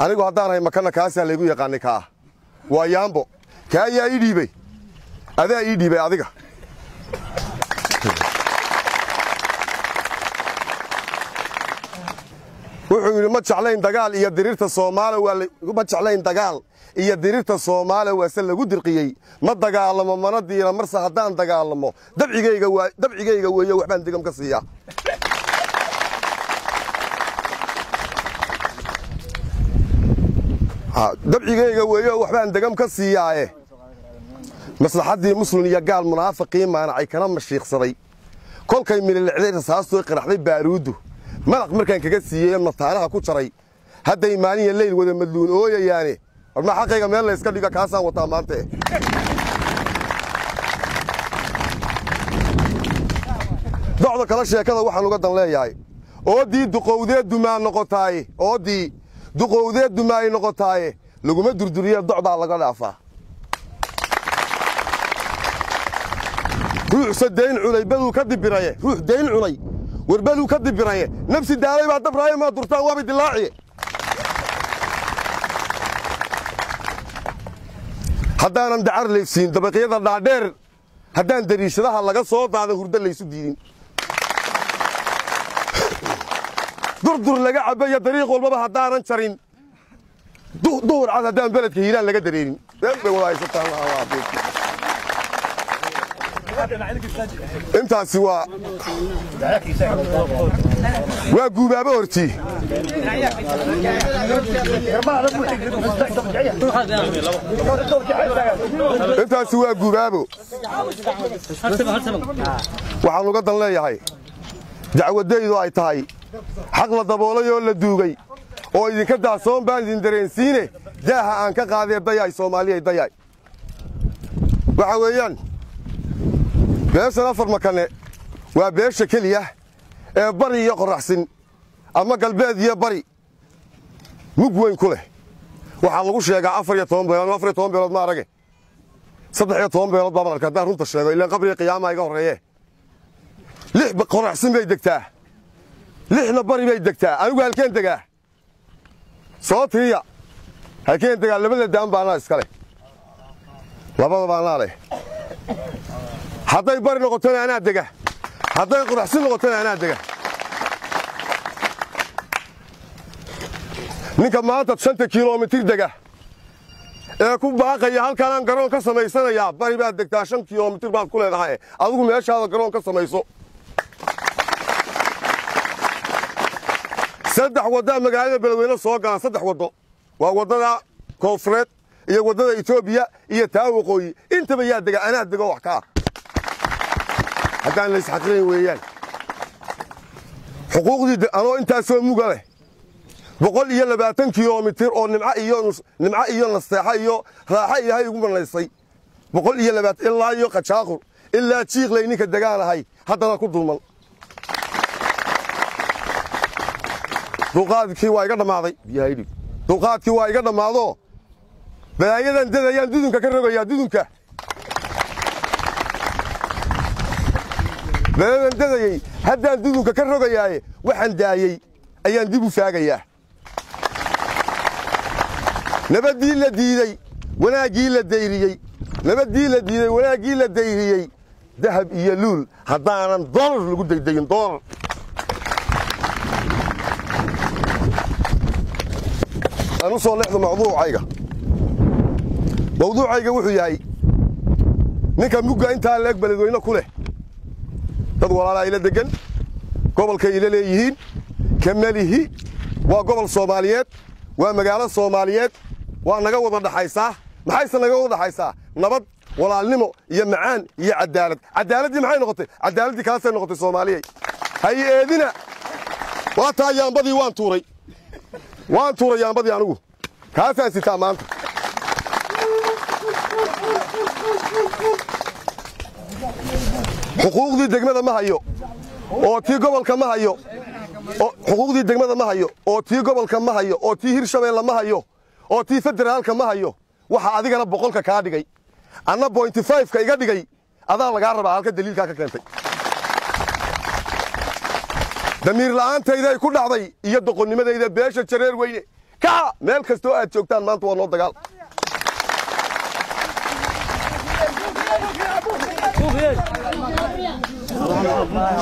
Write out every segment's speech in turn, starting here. أنا قاعدنا مكاننا كاسة لقوا يقانك ها ويامبو كأي أيدي بي هذا أيدي بي هذا وحول ما تشعلين دجال يدريرت الصومال ولا ما تشعلين دجال يدريرت الصومال وسل جود القيء ما دجال لما مردي لما رص هدان دجال لما دبعي جاي جوا يا وحبان دكم قصية دبعي جاي جوا يا وحبان دكم قصية إيه مصلحة دي مسلم يجعل منافقين معنا على كلام الشيخ صري كل كي من العليل ساسو يقرح لي باروده ملك مركان كجسية النطارة هكو شري هذا يماني الليل وده مدلون أوه يعني أما حقيقة ما الله يسكت لك كاسة وطامانته ضعنا كلاش يا كذا واحد نقدر لا يعي أودي دقودة دماء نقطاي أودي دقودة دماء نقطاي لقمة دردورية ضعنا على قلافة روح صدقين علي بدو كذب برايه روح دين علي وربالو كذب برايه نفس الداري بعد برايه ما درتان وابد اللاعي هدانا ندعر ليفسين دبقية النعدير هدانا دريش لها لقى صوت هذا هرد اللي يسدين دور لقى عباية طريق والبابا هدانا نشرين دور على هدان بلد كهيران لقى دريين ربي والله يسطح الله عافيك امتى سوا واقو بابا ورتي امتى سوا واقو بابا وحنو قدن لا يحي دعوة دايدو اي تاي حق لدبولي ولا دوغي او اذن كدا صوم باندين درينسيني جاها انك قاضي ضياي صومالي ضياي وعويان بس أنا أفر مكانه وبيش شكله بري يقرأ حسن أما قلبه ذي بري مقوين كله وحلقوش يقع أفر يتهم بيرد أفر يتهم بيرد ما رجع صدق يتهم بيرد بابا الكذاب رنت الشيء إلا قبل القيامة يقرأ إيه ليه بقرأ حسن بيدك تاه ليه نبري بيدك تاه أنا قال كين تجاه صوت هي هكين تجاه لما الدم بعنا إسكاله لبابا بعنا عليه هذا بري نقطنا أنا دقة، هذا يقول حسين نقطنا أنا دقة. نكمل معه 60 كيلومتر دقة. يكون باقي يا هالكلام قرون كسم يسنا يا بري بعد دقة 10 كيلومتر بعد كل هاي. أقول ليش هذا قرون كسم يسوق؟ صدح وضع مقالة بالوينة صوقة صدح وضع. ووضعنا كوفرت، يوضعنا إثيوبيا، يتاوقوي. أنت بيا دقة أنا دقة وحكار. هدان ليس حقيقي وياي حقوق دي أنا أنت أسوي مقالة بقول يلا بعتن كيلومتر أو نمعة إيون نصيحة إيو راحة إيها يقوم ليصي بقول يلا بعت إلا إيو قد شاقر إلا تشيخ لينك الدجال هاي حتى أنا كنت ضمن دوقات كي واي قدر ماضي بيهايدي دوقات كي واي قدر ماضو بلايدا دلايا دودنك كربا يا دودنك لأن دايي هذا دودو ككرر جاي وحن دايي أيان دبوا فاجية نبدي لديري ولا جيل لديري نبدي لديري ولا جيل لديري ذهب يلول هذا أنا ضار لقول دايين ضار أنا وصل لحظة موضوع عيقة وحياي نكمل موجة أنت على أقبل دوينا كله dad walaala ila degan gobolka ila leeyihiin kamalihi waa gobol Soomaaliyeed waa magaalo Soomaaliyeed waa naga wada dhaxaysa maxaysan naga wada dhaxaysa nabad walaalnimo iyo macaan iyo cadaalad cadaaladii maxay noqotay cadaaladii ka soo noqotay Soomaaliyeed hay eedina waa taayanbadii waan tuuray yaanbadii anigu ka soo sitaa maanta حقوق الدجمة ما هيو، أو تيجي قبل كم ما هيو، حقوق الدجمة ما هيو، أو تيجي قبل كم ما هيو، أو تيجي هرشبيل ما هيو، أو تيجي فدرال كم ما هيو، وحادي أنا بقول ككادي جاي، أنا 0.5 كيجادي جاي، هذا الله جرب على كدليل كاكلمتي. دمير الآن تيجي كل عضي يدقون لماذا إذا بيش الشرير وين، كا ميل كستو أنت شوكتان ما أنت والله تقال.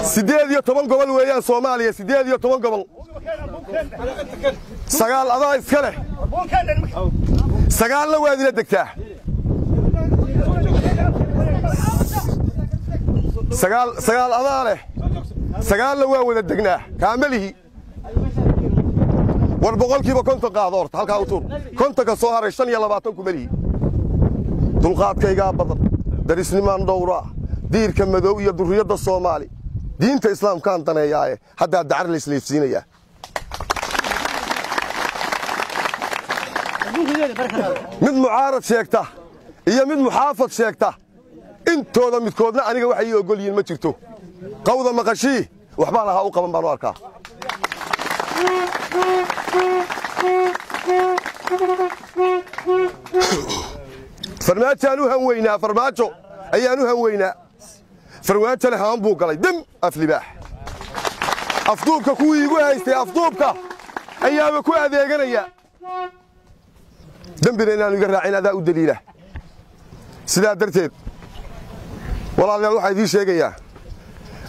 سيديد يتمل قبل ويا سوماليا سيديد يتمل قبل. سقال هذا يسكره. سقال له وادي الدكتور. سقال هذا له. سقال له وادي الدكناه كامله. وربقول كي بكنت قاعدور تعال كاوتور كنت كسوهر الشن يلا بعطونكم ملي دلقات كيجا بدر درس نمان دورة دير كم دوية درية الصومالي دين الإسلام كان تناياه حتى الدعر اللي سليفسينه ياه من معارض شيكته هي من محافظ شيكته أنتوا ده متكودنا أنا جوحي يقول لي المتشتو قوضة مقشي وحبالها أوقا من برواركا فرماتها نهوينا فرماتو أي نهوينا فرماتها لها همبوك علي دم أفلباح أفضوبك كوي يقوهايستي أفضوبك أيام كوي هذي قنية دم بلينا نقرع عين هذا الدليلة سلا درتيد والله لا روح هذي شيء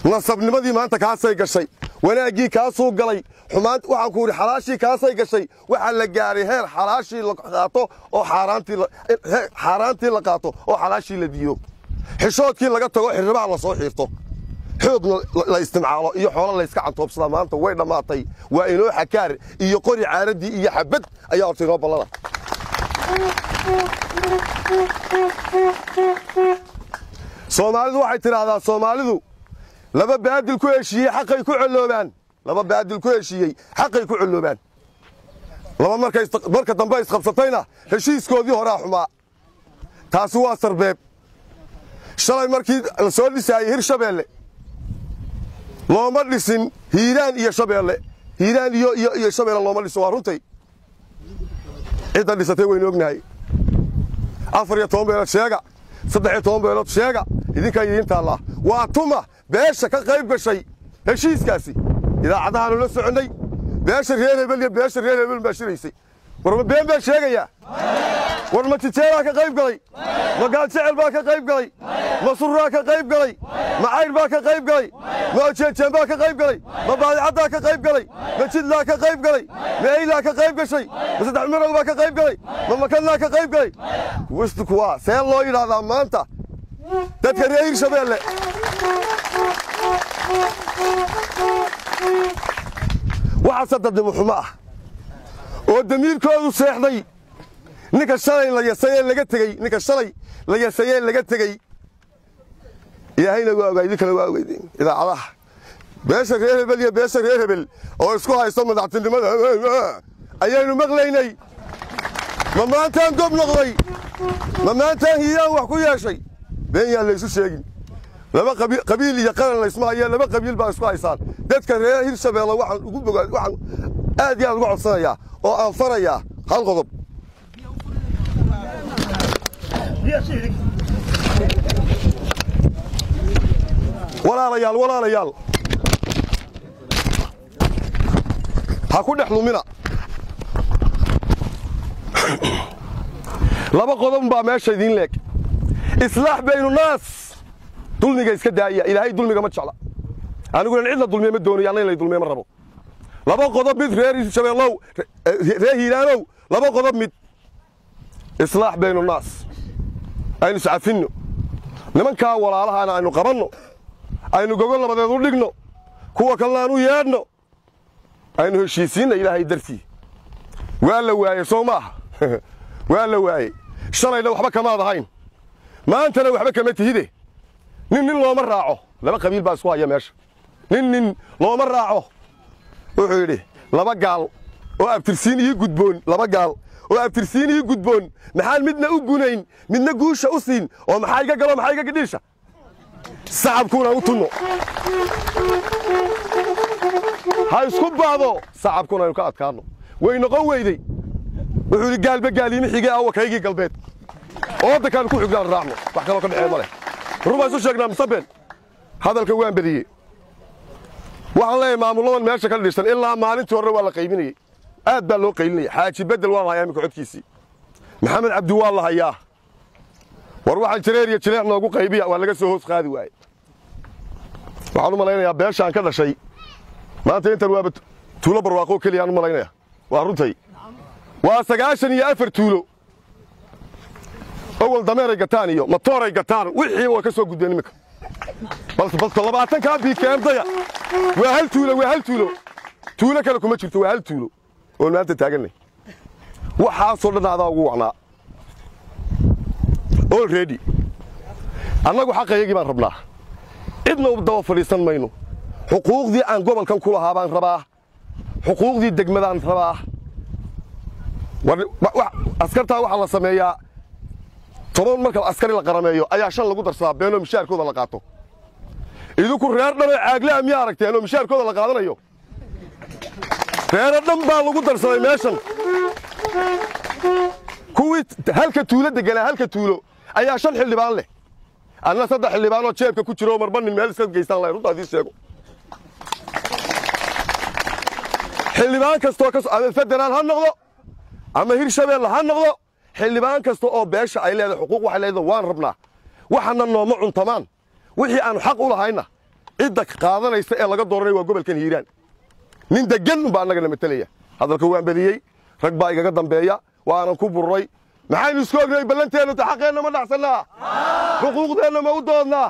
نصب نمضي ما أنت كاسي قشي وأنا أجي كاسو قلي حماد وحكوري حراشي كاسي قشي وحلقاري هير حراشي لقاطو أو حارانتي لقاطو أو حراشي لديو حشوت كي لقاطو حربا على صوحيرتو حوض لا يستمعوا إيو حولا لا يسكعتو بصلا ما أنت وين ما طي وإنو حكاري إيو قري عاردي إيو حبت أي أرتي رب الله صومالدو waxay tiraahdaa Soomaalidu laba baadil ku heshiiyay xaqay ku culubaan laba baadil ku heshiiyay xaqay ku culubaan laba marka dambe is qabsatayna heshiiskoodii hore xumaa taas waa sarbeeb shalay markii la soo dhisay Hirshabeelle looma dhisin Hiiraan iyo Shabeelle Hiiraan iyo Shabeelle looma dhiso waa runtay cid aan dhisatay weyn ognahay 14 beelood sheega 13 beelood sheega idinka idinta Allah waa tuma beesha ka qayb gashay heshiiskaasi idaacadaha la soconay beesha reer hebel iyo beesha reer hebel baashiraysay warba been baa sheegaya warma tijaara ka qayb galay magaal jecel baa ka qayb galay masuura ka qayb galay macayr baa ka qayb galay noojeejeen baa ka qayb galay mabaadicada ka qayb galay majidla ka qayb galay meeyla ka qayb gashay saddex marow baa ka qayb galay mamakalla ka qayb galay wasta kuwa see loo yiraahdaa maanta dadka reer Shabeelle وعصدت المحماه ودمير كودو سيحدي نيكا شالي لا يسيل لا تجي نيكا شالي لا يسيل لا تجي يا هينا واغايدك لا واغايدين اذا علاه باشر هبل يا باشر هبل او اسكو هايستم دعتنمدا ايانو مقليني ما انت قب نقضي ما انت هي وحكو يا شيء بين يا ليسو شيغين لما قبيل يقال لا اسمها يا لما قبيل با اسكو هايسان ددك رير شبيله waxaan ugu bogaad waxaan aad iyo aad ugu codsanayaa oo aan farayaa hal qodob walaalayaal ha ku dhaxlumina laba qodob baa meesha idin leeg islaax baynu naas dulmiga iska daaya ilaahay dulmiga ma jecla anigu aan cid la dulmiyo ma doonayo aan la dulmiyo ma rabo laba qodob mid reer Shabeelow reer Hiiraanow laba qodob mid islaax bayna naas aynu sacafino nimanka walaalahaana aynu qabanno aynu gogol labadeed u dhigno kuwa kale aanu yeedno aynu heshiisiina ilaahay dartii waa la waayay Soomaa waa la waayay shalayna waxba kama adahayn maantana waxba kama tihide نين لو مراعو لما قبيل باسوا يا ماشي نين لو مراعو وحيري لما قال وابترسين هي غدبون لما قال وابترسين هي غدبون محال مدنا او غنين مدنا غوشه اسين او محايغا غلو محايغا قديشه صعب كون او تنو هاي اسكو باادو صعب كون او كادكانو وي نقو ويدي وحيري قالبا قالي مخيغا او كايغي قلبيت او دا كان كو خغان راعو واخ كلو كدحي ماله ربع سو شقنا مصبل هذا الكوان بديه وحلي ما ملون ماشي كان ليشن إلا ما أنت وروا ولا قيمني aad baa loo qaylinaya xaaji bedel waan hayaa imika codkiisi maxamed cabdi waa la hayaa war waxa jireer iyo jileec noogu qaybiya waa laga soo hoos qaadi waayay waxaan u malaynayaa beeshaan ka dhashay maanta intan waaba tuulo barwaaqo kaliya aan u malaynayaa waa runtay waa 94 tuulo أول دمير يقطعني يوم مطور يقطعني وحي وكسر قدامي مك بس طلب عتن كان في كام ضيع وهل توله كانوا كم تشوفوا وهل توله ولا أنت تعجني وحاصل لنا هذا وعنا already أنا أقول حقه يجي من ربنا إبنه بدو فلسطين ماينو حقوق ذي عن قبل كم كلها بان رباه حقوق ذي دقمة عن رباه وأسكرتها وعلى سمية ترون مركب عسكري لقرميو أي عشان لقدر صاب بينهم مشاعر كذا لقاطو إذا كل رياضنا عقلها ميارك تينهم مشاعر كذا لقاطنا يو رياضنا بالو قدر صاب ماشان كويت هلك تولد جلا هلك تولو أي عشان حل بانله أنا صدق حل بانه شيء ككوتش رومر بن المهلس كذا جيستان لا يرد هذه الشيء حل بان كستوكس أنا فدران هالنقطة أما هيرشبي الله هالنقطة حلبان كاستو او بيش اي لهد حقوق waxay leedahay waan rabnaa waxana nooma cuntamaan wixii aan xaq u lahayna cid ka qaadanaysa ee laga dooranay waa gobolkan Hiiraan nin degan baa naga lemetaliya hadalka waan badiyay rag baa iga dambeeya waan ku burray maxaan isku ognay balanteena xaqeena ma dhacsana xuquuqdeena ma u doodna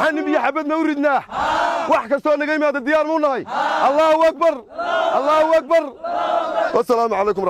xanib iyo xabadna u ridna wax kasto naga imaado diyaar mu nahay Allahu akbar Allahu akbar Assalamu alaykum